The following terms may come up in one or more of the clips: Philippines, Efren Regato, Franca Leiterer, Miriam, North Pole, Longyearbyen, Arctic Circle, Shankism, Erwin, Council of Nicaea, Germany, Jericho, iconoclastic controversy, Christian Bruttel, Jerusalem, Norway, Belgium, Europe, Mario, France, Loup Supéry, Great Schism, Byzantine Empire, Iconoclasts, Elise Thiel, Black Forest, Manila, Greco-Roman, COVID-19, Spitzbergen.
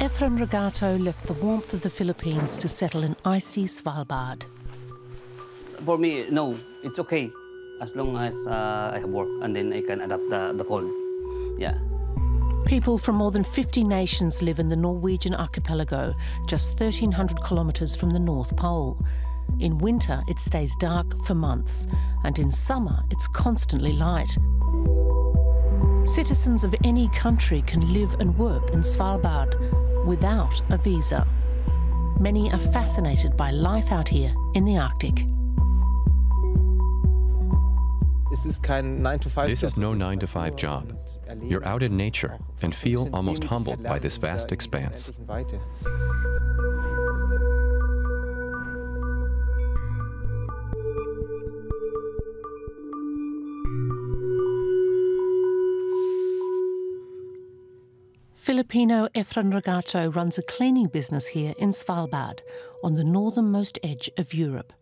Efren Regato left the warmth of the Philippines to settle in icy Svalbard. For me, no, it's okay. As long as I have work and then I can adapt the cold. Yeah. People from more than 50 nations live in the Norwegian archipelago, just 1,300 kilometres from the North Pole. In winter, it stays dark for months, and in summer, it's constantly light. Citizens of any country can live and work in Svalbard without a visa. Many are fascinated by life out here in the Arctic. This is no 9-to-5 job. You're out in nature and feel almost humbled by this vast expanse. Filipino Efren Regato runs a cleaning business here in Svalbard, on the northernmost edge of Europe.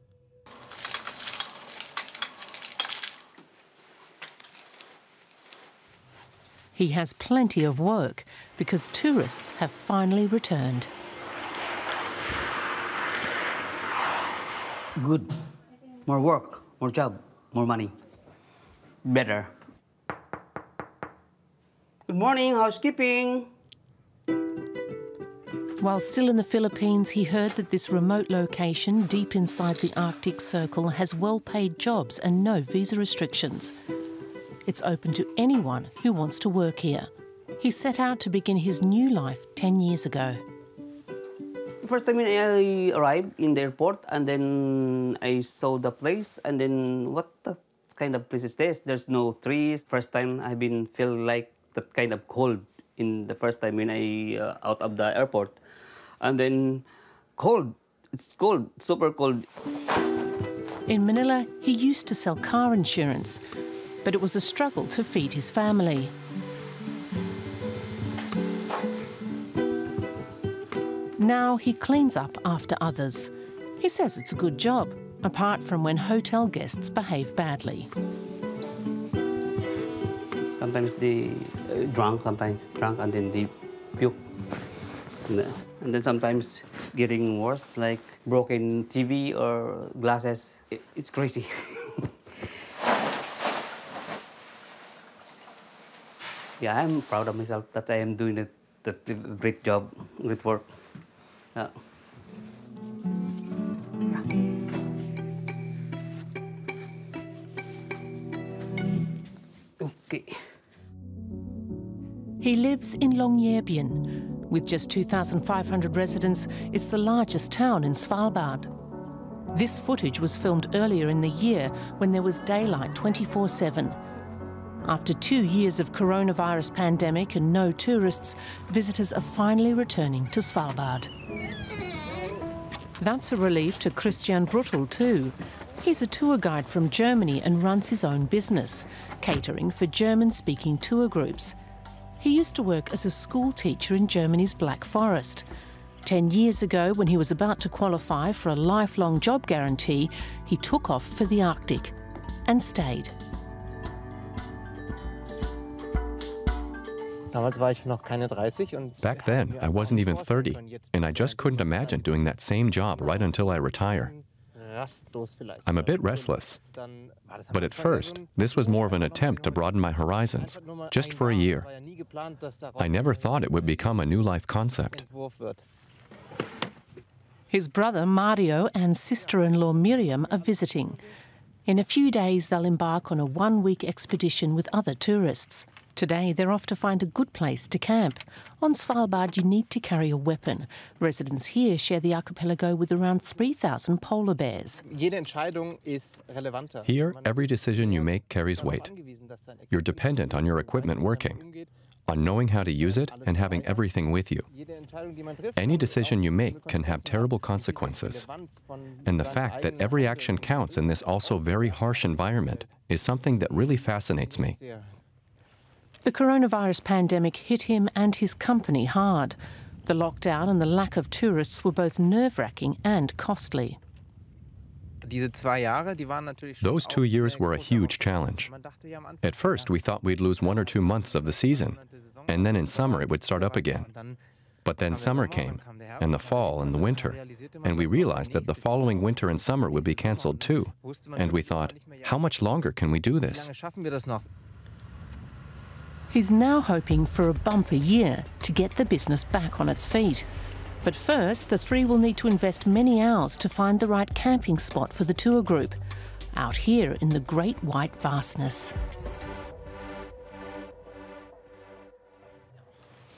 He has plenty of work because tourists have finally returned. Good. More work, more job, more money. Better. Good morning, housekeeping. While still in the Philippines, he heard that this remote location deep inside the Arctic Circle has well-paid jobs and no visa restrictions. It's open to anyone who wants to work here. He set out to begin his new life 10 years ago. First time I arrived in the airport and then I saw the place and then what the kind of place is this? There's no trees. First time I've been feel like that kind of cold in the first time when I out of the airport. And then cold, it's cold, super cold. In Manila, he used to sell car insurance, but it was a struggle to feed his family. Now he cleans up after others. He says it's a good job, apart from when hotel guests behave badly. Sometimes they drunk and then they puke. And then sometimes getting worse, like broken TV or glasses. It's crazy. Yeah, I'm proud of myself that I am doing a great job, great work. Yeah. Okay. He lives in Longyearbyen. With just 2,500 residents, it's the largest town in Svalbard. This footage was filmed earlier in the year when there was daylight 24/7. After 2 years of coronavirus pandemic and no tourists, visitors are finally returning to Svalbard. That's a relief to Christian Bruttel too. He's a tour guide from Germany and runs his own business, catering for German-speaking tour groups. He used to work as a school teacher in Germany's Black Forest. 10 years ago, when he was about to qualify for a lifelong job guarantee, he took off for the Arctic and stayed. Back then, I wasn't even 30, and I just couldn't imagine doing that same job right until I retire. I'm a bit restless, but at first, this was more of an attempt to broaden my horizons, just for a year. I never thought it would become a new life concept. His brother Mario and sister-in-law Miriam are visiting. In a few days, they'll embark on a one-week expedition with other tourists. Today, they're off to find a good place to camp. On Svalbard, you need to carry a weapon. Residents here share the archipelago with around 3,000 polar bears. Here, every decision you make carries weight. You're dependent on your equipment working, on knowing how to use it and having everything with you. Any decision you make can have terrible consequences. And the fact that every action counts in this also very harsh environment is something that really fascinates me. The coronavirus pandemic hit him and his company hard. The lockdown and the lack of tourists were both nerve-wracking and costly. Those 2 years were a huge challenge. At first, we thought we'd lose 1 or 2 months of the season, and then in summer it would start up again. But then summer came, and the fall and the winter, and we realized that the following winter and summer would be cancelled too. And we thought, how much longer can we do this? He's now hoping for a bumper year to get the business back on its feet. But first, the three will need to invest many hours to find the right camping spot for the tour group, out here in the great white vastness.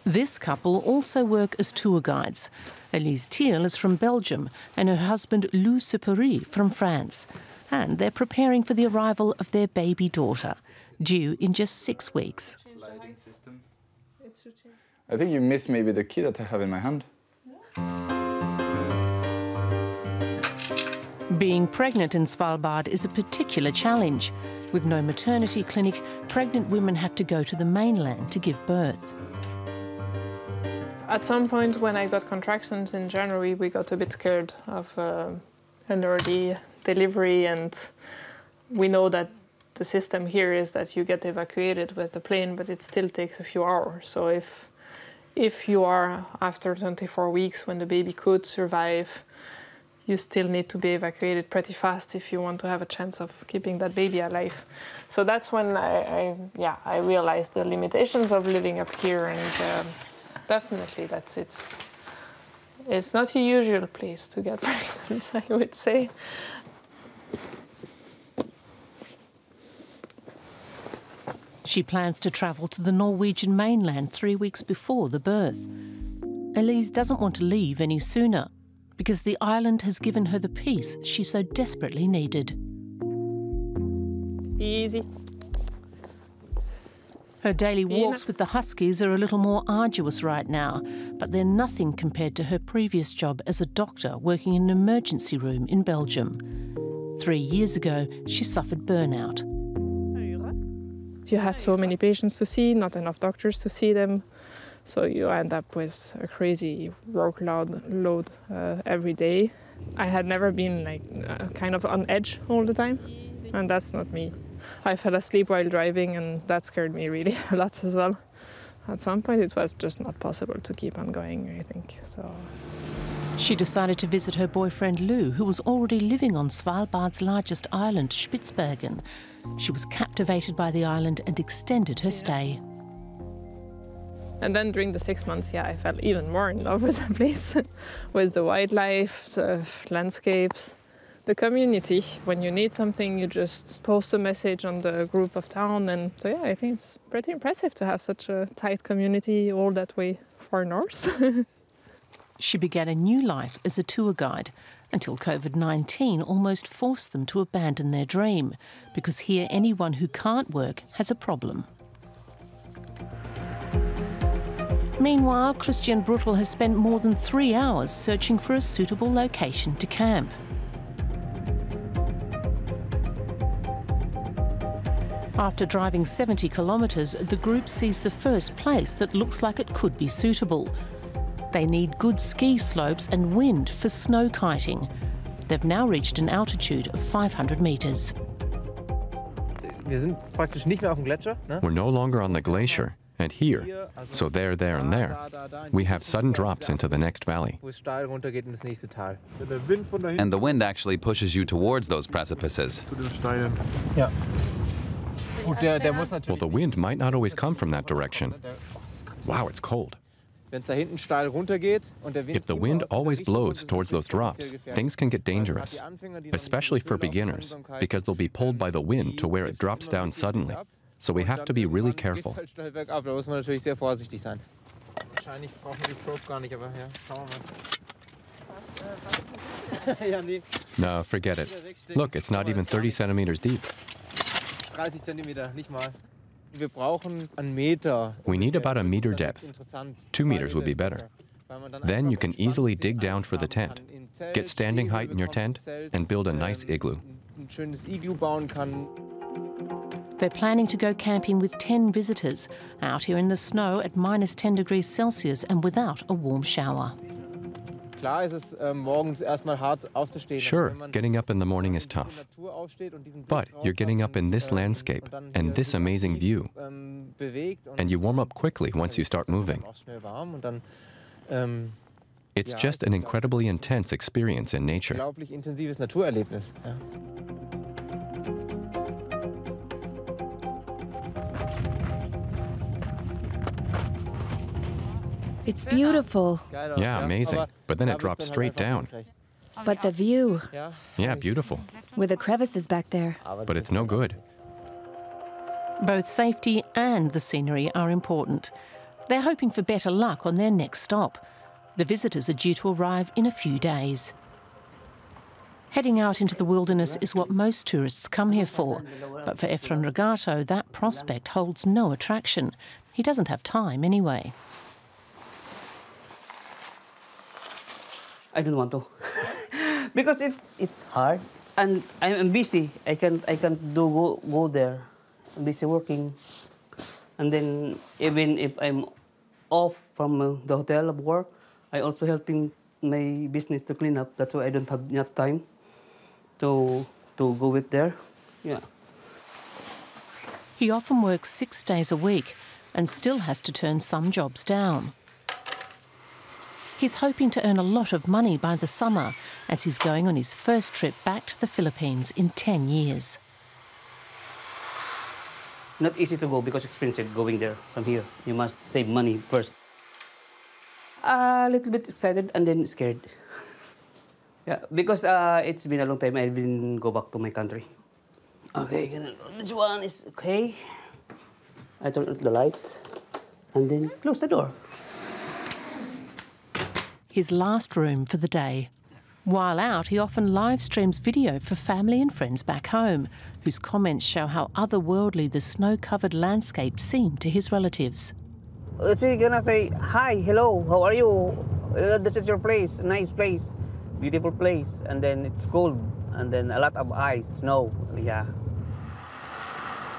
This couple also work as tour guides. Elise Thiel is from Belgium and her husband Loup Supéry from France. And they're preparing for the arrival of their baby daughter, due in just 6 weeks. I think you missed maybe the key that I have in my hand. Being pregnant in Svalbard is a particular challenge. With no maternity clinic, pregnant women have to go to the mainland to give birth. At some point when I got contractions in January, we got a bit scared of an early delivery, and we know that the system here is that you get evacuated with the plane, but it still takes a few hours. So if you are after 24 weeks when the baby could survive, you still need to be evacuated pretty fast if you want to have a chance of keeping that baby alive. So that's when I realized the limitations of living up here, and definitely it's not a usual place to get pregnant, I would say. She plans to travel to the Norwegian mainland 3 weeks before the birth. Elise doesn't want to leave any sooner, because the island has given her the peace she so desperately needed. Easy. Her daily walks with the huskies are a little more arduous right now, but they're nothing compared to her previous job as a doctor working in an emergency room in Belgium. 3 years ago, she suffered burnout. You have so many patients to see, not enough doctors to see them, so you end up with a crazy workload every day. I had never been like kind of on edge all the time, and that's not me. I fell asleep while driving, and that scared me really a lot as well. At some point it was just not possible to keep on going, I think. So she decided to visit her boyfriend Lou, who was already living on Svalbard's largest island, Spitzbergen. She was captivated by the island and extended her stay. And then during the 6 months, I fell even more in love with the place, with the wildlife, the landscapes, the community. When you need something, you just post a message on the group of town. And so, I think it's pretty impressive to have such a tight community all that way far north. She began a new life as a tour guide until COVID-19 almost forced them to abandon their dream, because here anyone who can't work has a problem. Meanwhile, Christian Bruttel has spent more than 3 hours searching for a suitable location to camp. After driving 70 kilometres, the group sees the first place that looks like it could be suitable. They need good ski slopes and wind for snow kiting. They've now reached an altitude of 500 metres. We're no longer on the glacier, and here, so there, and there, we have sudden drops into the next valley. And the wind actually pushes you towards those precipices. Yeah. Well, the wind might not always come from that direction. Wow, it's cold. If the wind always blows towards those drops, things can get dangerous, especially for beginners, because they'll be pulled by the wind to where it drops down suddenly. So we have to be really careful. No, forget it. Look, it's not even 30 centimeters deep. We need about a meter depth. 2 meters would be better. Then you can easily dig down for the tent, get standing height in your tent, and build a nice igloo. They're planning to go camping with 10 visitors, out here in the snow at -10°C and without a warm shower. Sure, getting up in the morning is tough, but you're getting up in this landscape and this amazing view, and you warm up quickly once you start moving. It's just an incredibly intense experience in nature. It's beautiful. Yeah, amazing. But then it drops straight down. But the view. Yeah, beautiful. With the crevices back there. But it's no good. Both safety and the scenery are important. They're hoping for better luck on their next stop. The visitors are due to arrive in a few days. Heading out into the wilderness is what most tourists come here for. But for Efren Regato, that prospect holds no attraction. He doesn't have time anyway. I don't want to. Because it's hard. And I'm busy. I can't go there. I'm busy working. And then even if I'm off from the hotel of work, I also helping my business to clean up. That's why I don't have enough time to go with there. Yeah. He often works 6 days a week and still has to turn some jobs down. He's hoping to earn a lot of money by the summer as he's going on his first trip back to the Philippines in 10 years. Not easy to go because it's expensive going there from here. You must save money first. A little bit excited and then scared. Yeah, because it's been a long time I didn't go back to my country. Okay, this one is okay. I turn off the light and then close the door. His last room for the day. While out, he often live streams video for family and friends back home, whose comments show how otherworldly the snow-covered landscape seemed to his relatives. He's gonna say, hi, hello, how are you? This is your place, nice place, beautiful place. And then it's cold, and then a lot of ice, snow, yeah.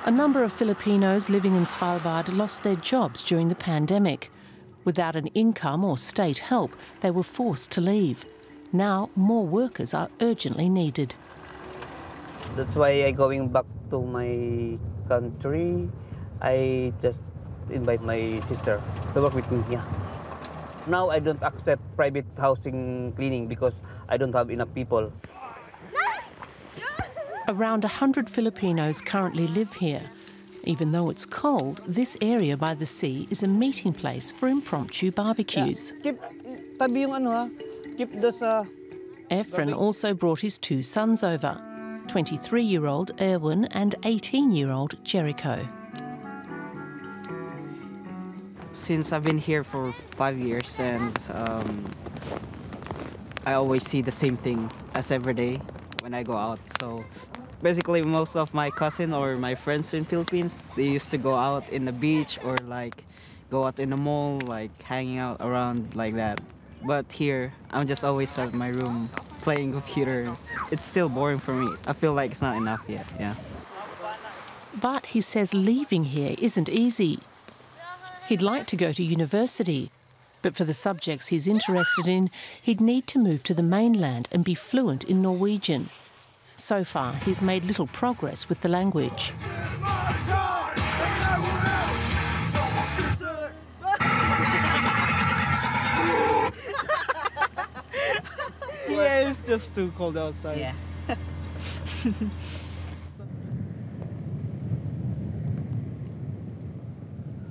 A number of Filipinos living in Svalbard lost their jobs during the pandemic. Without an income or state help, they were forced to leave. Now, more workers are urgently needed. That's why I'm going back to my country. I just invite my sister to work with me, yeah. Now I don't accept private housing cleaning because I don't have enough people. Around 100 Filipinos currently live here. Even though it's cold, this area by the sea is a meeting place for impromptu barbecues. Yeah. Efren also brought his two sons over, 23-year-old Erwin and 18-year-old Jericho. Since I've been here for 5 years and I always see the same thing as every day when I go out, so basically, most of my cousins or my friends in Philippines, they used to go out in the beach or like go out in the mall, like hanging out around like that. But here, I'm just always at my room playing computer. It's still boring for me. I feel like it's not enough yet, yeah. But he says leaving here isn't easy. He'd like to go to university, but for the subjects he's interested in, he'd need to move to the mainland and be fluent in Norwegian. So far, he's made little progress with the language. Yeah, it's just too cold outside. Yeah.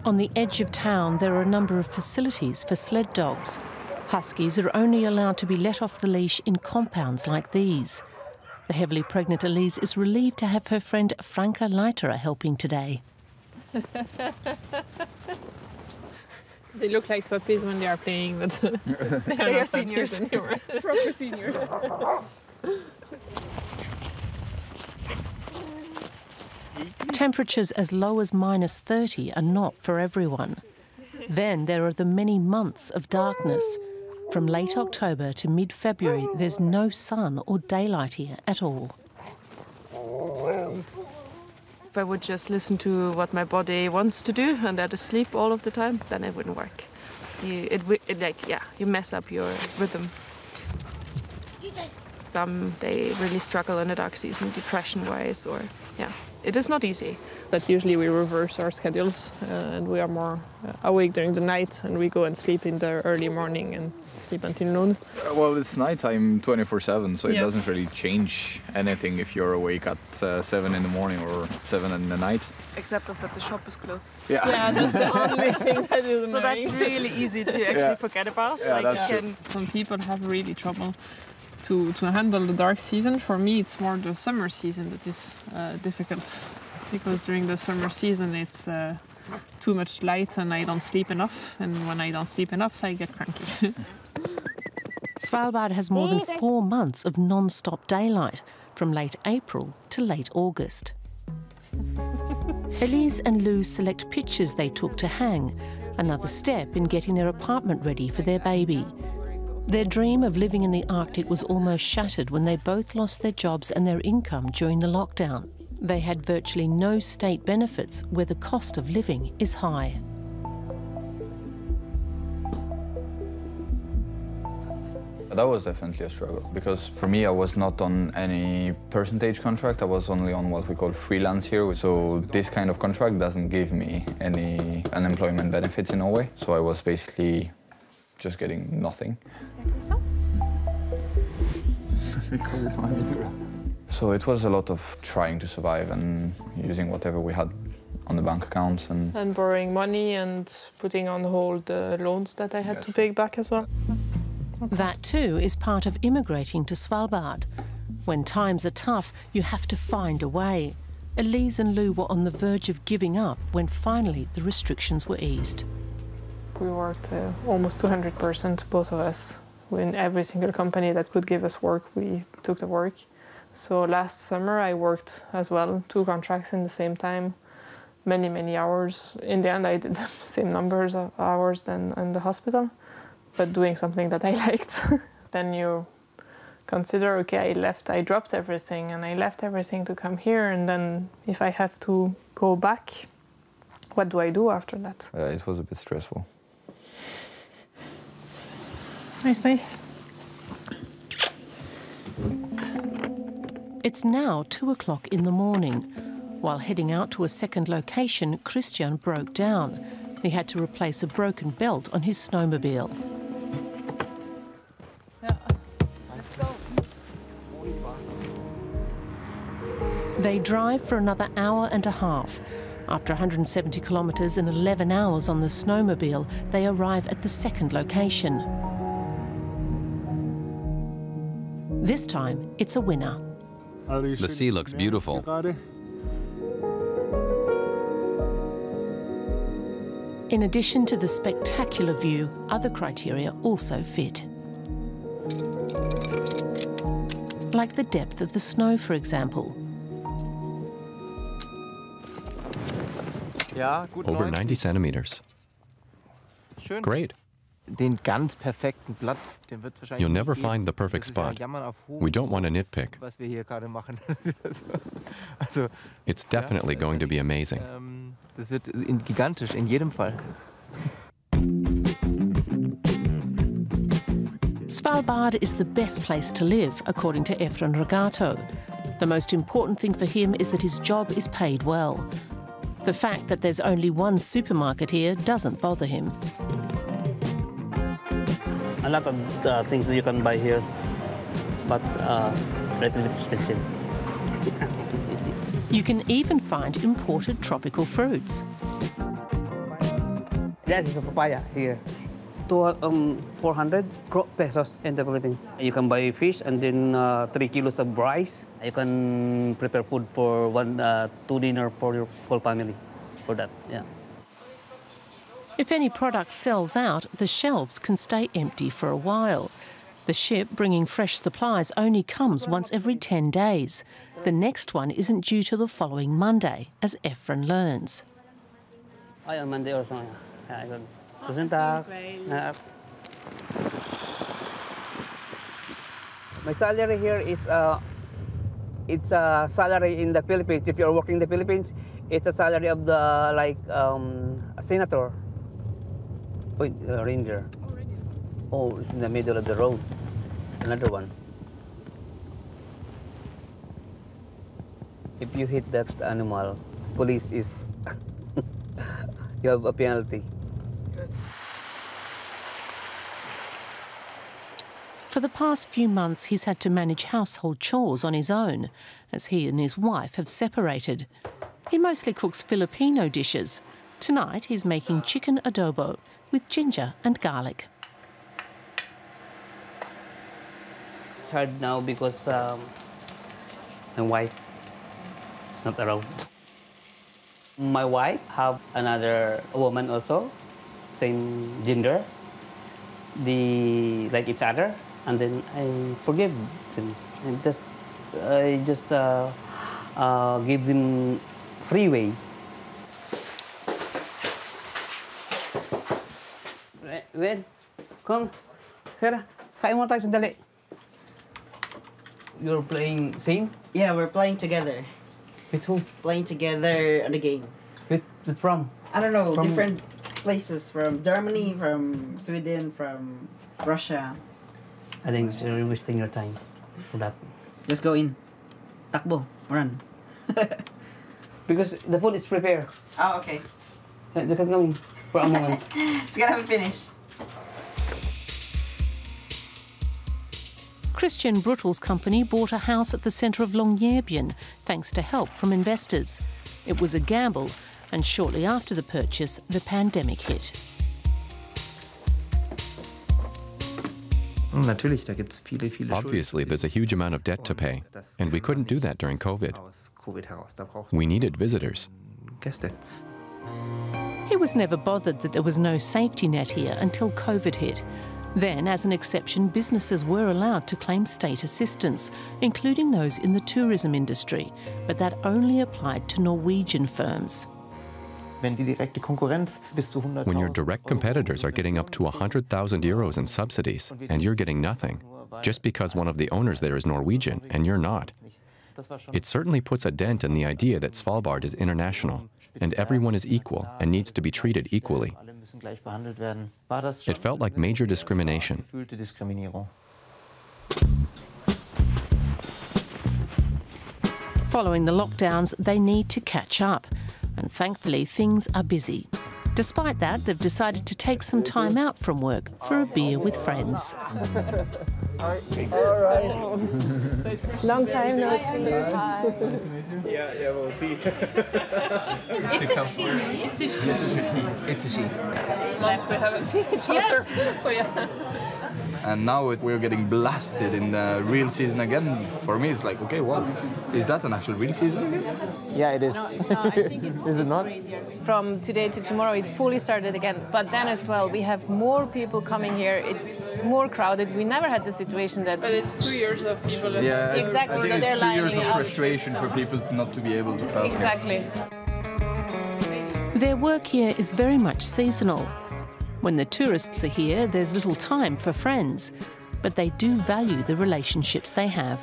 On the edge of town, there are a number of facilities for sled dogs. Huskies are only allowed to be let off the leash in compounds like these. The heavily pregnant Elise is relieved to have her friend Franca Leiterer helping today. They look like puppies when they are playing, but they are seniors. Proper seniors. Temperatures as low as -30 are not for everyone. Then there are the many months of darkness. From late October to mid-February, there's no sun or daylight here at all. If I would just listen to what my body wants to do and that is sleep all of the time, then it wouldn't work. You mess up your rhythm. Some, they really struggle in the dark season, depression-wise, or, yeah, it is not easy. That usually we reverse our schedules and we are more awake during the night and we go and sleep in the early morning and sleep until noon. Well, it's nighttime 24/7, so it doesn't really change anything if you're awake at 7 in the morning or 7 in the night. Except that the shop is closed. Yeah, that's the only thing that is annoying. So that's really easy to actually forget about. Yeah, like, that's true. Some people have really trouble to handle the dark season. For me, it's more the summer season that is difficult, because during the summer season it's too much light and I don't sleep enough, and when I don't sleep enough I get cranky. Svalbard has more than 4 months of non-stop daylight, from late April to late August. Elise and Lou select pictures they took to hang, another step in getting their apartment ready for their baby. Their dream of living in the Arctic was almost shattered when they both lost their jobs and their income during the lockdown. They had virtually no state benefits where the cost of living is high. That was definitely a struggle, because for me I was not on any percentage contract, I was only on what we call freelance here. So this kind of contract doesn't give me any unemployment benefits in Norway. So I was basically just getting nothing. So it was a lot of trying to survive and using whatever we had on the bank accounts. And borrowing money and putting on hold the loans that I had to pay back as well. That too is part of immigrating to Svalbard. When times are tough, you have to find a way. Elise and Lou were on the verge of giving up when finally the restrictions were eased. We worked almost 200%, both of us. In every single company that could give us work, we took the work. So last summer I worked as well, 2 contracts in the same time, many, many hours. In the end I did the same numbers of hours than in the hospital, but doing something that I liked. Then you consider, okay, I dropped everything and I left everything to come here, and then if I have to go back, what do I do after that? It was a bit stressful. Nice, nice. It's now 2 o'clock in the morning. While heading out to a second location, Christian broke down. He had to replace a broken belt on his snowmobile. Yeah. Let's go. They drive for another hour and a half. After 170 kilometers and 11 hours on the snowmobile, they arrive at the second location. This time, it's a winner. The sea looks beautiful. In addition to the spectacular view, other criteria also fit. Like the depth of the snow, for example. Over 90 centimeters. Great. You'll never find the perfect spot. We don't want to nitpick. It's definitely going to be amazing. Svalbard is the best place to live, according to Efren Regato. The most important thing for him is that his job is paid well. The fact that there's only one supermarket here doesn't bother him. A lot of things that you can buy here, but a little bit expensive. You can even find imported tropical fruits. That is a papaya here. 400 pesos in the Philippines. You can buy fish and then 3 kilos of rice. You can prepare food for two dinner for your whole family for that, yeah. If any product sells out, the shelves can stay empty for a while. The ship bringing fresh supplies only comes once every 10 days. The next one isn't due till the following Monday, as Efren learns. On Monday or something. My salary here is it's a salary in the Philippines. If you're working in the Philippines, it's a salary of the a senator. Ranger. Oh, it's in the middle of the road. Another one. If you hit that animal, police is... you have a penalty. Good. For the past few months, he's had to manage household chores on his own, as he and his wife have separated. He mostly cooks Filipino dishes. Tonight, he's making chicken adobo with ginger and garlic. It's hard now because my wife is not around. My wife have another woman also, same gender. They like each other, and then I forgive them. And just, I just give them free way. Red, come here. Kain mo tayo sandali. You're playing same? Yeah, we're playing together. With who? Playing together on the game. With from? I don't know. From different places. From Germany, from Sweden, from Russia. I think you're wasting your time for that. Let's go in. Takbo, run. Because the food is prepared. Oh, okay. They can come in for a moment. It's gonna be finished. Christian Bruttel's company bought a house at the centre of Longyearbyen, thanks to help from investors. It was a gamble, and shortly after the purchase, the pandemic hit. Obviously, there's a huge amount of debt to pay, and we couldn't do that during COVID. We needed visitors. He was never bothered that there was no safety net here until COVID hit. Then, as an exception, businesses were allowed to claim state assistance, including those in the tourism industry, but that only applied to Norwegian firms. When your direct competitors are getting up to 100,000 euros in subsidies and you're getting nothing, just because one of the owners there is Norwegian and you're not, it certainly puts a dent in the idea that Svalbard is international and everyone is equal and needs to be treated equally. It felt like major discrimination. Following the lockdowns, they need to catch up, and thankfully things are busy. Despite that, they've decided to take some time out from work for a beer with friends. All right. Long time no see. Hi. Nice to meet you. Yeah, we'll see. It's a she. It's a she. It's a she. It's nice we haven't seen each other. Yes. So yeah. And now we're getting blasted in the real season again. For me, it's like, okay, well, is that an actual real season again? Yeah, it is. No, I think it's, is it not? Crazier. From today to tomorrow, it fully started again. But then as well, we have more people coming here. It's more crowded. We never had the situation that... But it's 2 years of people... Yeah, exactly. I think so it's they're 2 years of frustration for people not to be able to travel. Exactly. Their work here is very much seasonal. When the tourists are here, there's little time for friends, but they do value the relationships they have.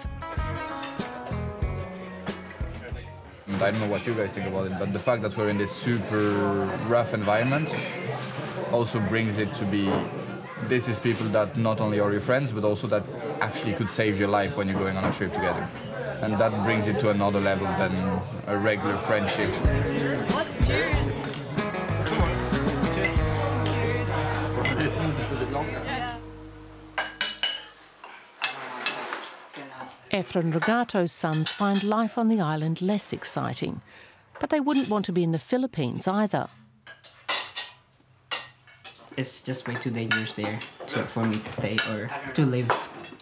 I don't know what you guys think about it, but the fact that we're in this super rough environment also brings it to be, this is people that not only are your friends, but also that actually could save your life when you're going on a trip together. And that brings it to another level than a regular friendship. Cheers. Efren Regato's sons find life on the island less exciting, but they wouldn't want to be in the Philippines either. It's just way too dangerous there for me to stay or to live.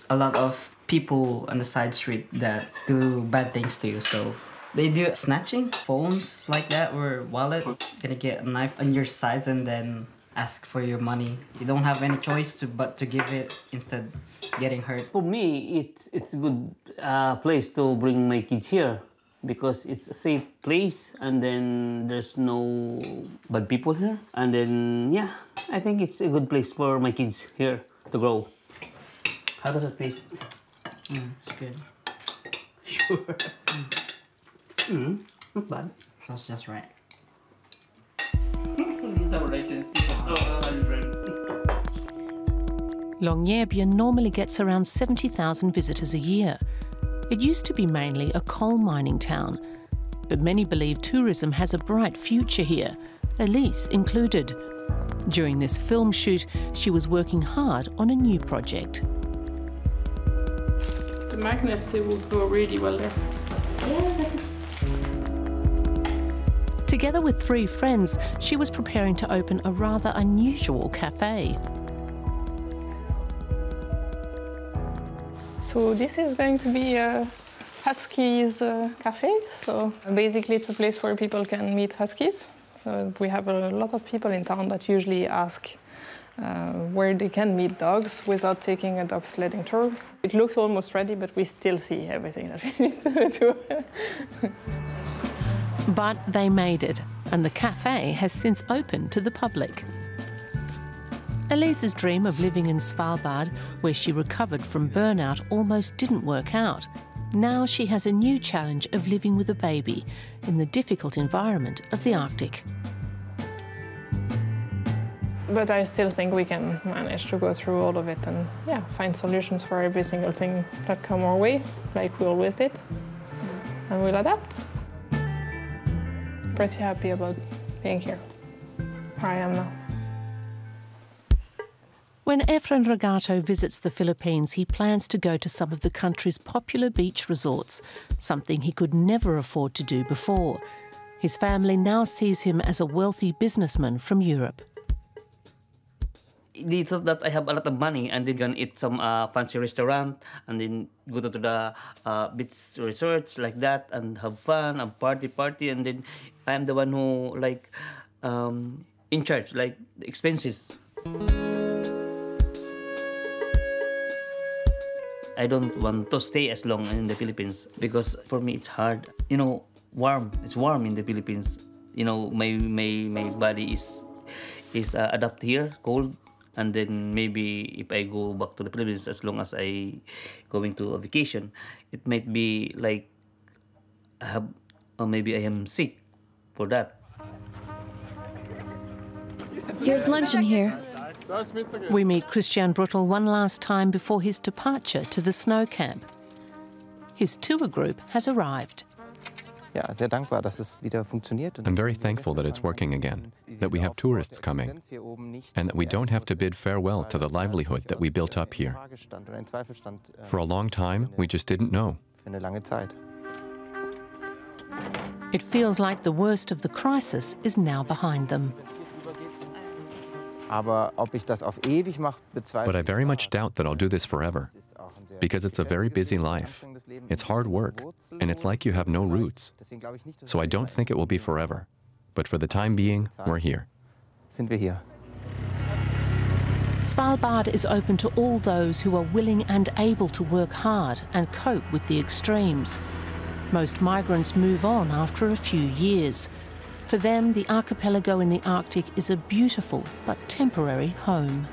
A lot of people on the side street that do bad things to you, so they do snatching phones like that or wallet. Gonna get a knife on your sides and then ask for your money. You don't have any choice but to give it instead getting hurt. For me, it's a good place to bring my kids here because it's a safe place and then there's no bad people here. And then, yeah, I think it's a good place for my kids here to grow. How does it taste? It's good. Sure. Not bad. Sounds just right. Longyearbyen normally gets around 70,000 visitors a year. It used to be mainly a coal mining town, but many believe tourism has a bright future here, Elise included. During this film shoot, she was working hard on a new project. The Magnus tea would go really well there. Yeah, together with three friends, she was preparing to open a rather unusual cafe. So this is going to be Huskies cafe. So basically it's a place where people can meet Huskies. So we have a lot of people in town that usually ask where they can meet dogs without taking a dog sledding tour. It looks almost ready, but we still see everything that we need to do. But they made it, and the cafe has since opened to the public. Elise's dream of living in Svalbard, where she recovered from burnout, almost didn't work out. Now she has a new challenge of living with a baby in the difficult environment of the Arctic. But I still think we can manage to go through all of it and, yeah, find solutions for every single thing that comes our way, like we always did, and we'll adapt. Pretty happy about being here, where I am now. When Efren Regato visits the Philippines, he plans to go to some of the country's popular beach resorts, something he could never afford to do before. His family now sees him as a wealthy businessman from Europe. They thought that I have a lot of money and then gonna eat some fancy restaurant and then go to the beach resorts like that and have fun and party, and then I'm the one who, like, in charge, like, the expenses. I don't want to stay as long in the Philippines because for me it's hard. You know, warm. It's warm in the Philippines. You know, my body is adapt here, cold. And then maybe if I go back to the Philippines, as long as I going to a vacation, it might be like I have, or maybe I am sick for that. Here's lunch in here. We meet Christian Bruttel one last time before his departure to the snow camp. His tour group has arrived. I'm very thankful that it's working again, that we have tourists coming, and that we don't have to bid farewell to the livelihood that we built up here. For a long time, we just didn't know. It feels like the worst of the crisis is now behind them. But I very much doubt that I'll do this forever, because it's a very busy life. It's hard work, and it's like you have no roots. So I don't think it will be forever. But for the time being, we're here. Svalbard is open to all those who are willing and able to work hard and cope with the extremes. Most migrants move on after a few years. For them, the archipelago in the Arctic is a beautiful but temporary home.